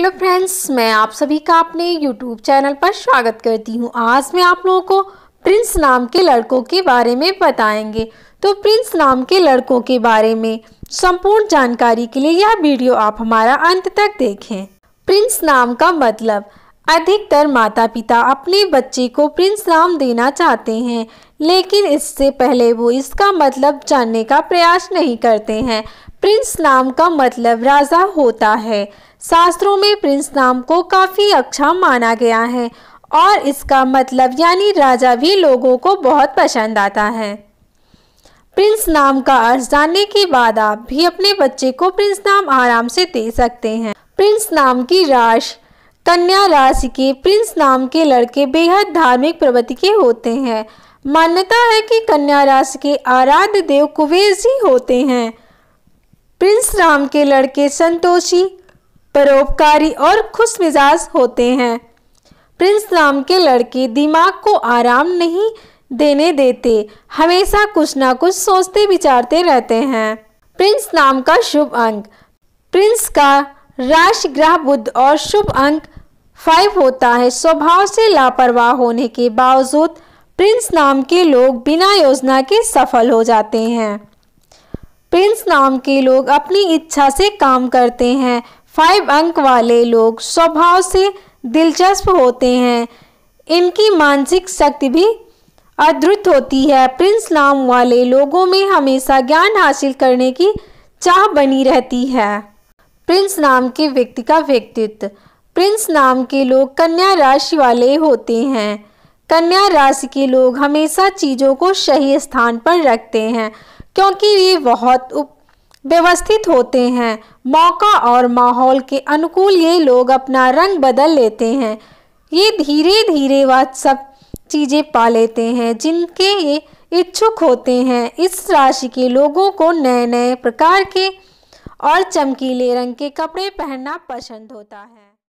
Hello friends, मैं आप सभी का अपने यूट्यूब चैनल पर स्वागत करती हूं। आज मैं आप लोगों को प्रिंस नाम के लड़कों के बारे में बताएंगे। तो प्रिंस नाम के लड़कों के बारे में संपूर्ण जानकारी के लिए यह वीडियो आप हमारा अंत तक देखें। प्रिंस नाम का मतलब, अधिकतर माता पिता अपने बच्चे को प्रिंस नाम देना चाहते हैं, लेकिन इससे पहले वो इसका मतलब जानने का प्रयास नहीं करते हैं। प्रिंस नाम का मतलब राजा होता है। शास्त्रों में प्रिंस नाम को काफ़ी अच्छा माना गया है और इसका मतलब यानी राजा भी लोगों को बहुत पसंद आता है। प्रिंस नाम का अर्थ जानने के बाद आप भी अपने बच्चे को प्रिंस नाम आराम से दे सकते हैं। प्रिंस नाम की राशि कन्या राशि के प्रिंस नाम के लड़के बेहद धार्मिक प्रवृत्ति के होते हैं। मान्यता है कि कन्या राशि के आराध्य देव कुबेर जी होते हैं। प्रिंस नाम के लड़के संतोषी, परोपकारी और खुश मिजाज होते हैं। प्रिंस नाम के लड़के दिमाग को आराम नहीं देने देते, हमेशा कुछ ना कुछ सोचते विचारते रहते हैं। प्रिंस नाम का शुभ अंक, प्रिंस का राशि ग्रह बुध और शुभ अंक 5 होता है। स्वभाव से लापरवाह होने के बावजूद प्रिंस नाम के लोग बिना योजना के सफल हो जाते हैं। प्रिंस नाम के लोग अपनी इच्छा से काम करते हैं। 5 अंक वाले लोग स्वभाव से दिलचस्प होते हैं। इनकी मानसिक शक्ति भी अद्भुत होती है। प्रिंस नाम वाले लोगों में हमेशा ज्ञान हासिल करने की चाह बनी रहती है। प्रिंस नाम के व्यक्ति का व्यक्तित्व, प्रिंस नाम के लोग कन्या राशि वाले होते हैं। कन्या राशि के लोग हमेशा चीज़ों को सही स्थान पर रखते हैं, क्योंकि ये बहुत व्यवस्थित होते हैं। मौका और माहौल के अनुकूल ये लोग अपना रंग बदल लेते हैं। ये धीरे धीरे वह सब चीज़ें पा लेते हैं जिनके ये इच्छुक होते हैं। इस राशि के लोगों को नए नए प्रकार के और चमकीले रंग के कपड़े पहनना पसंद होता है।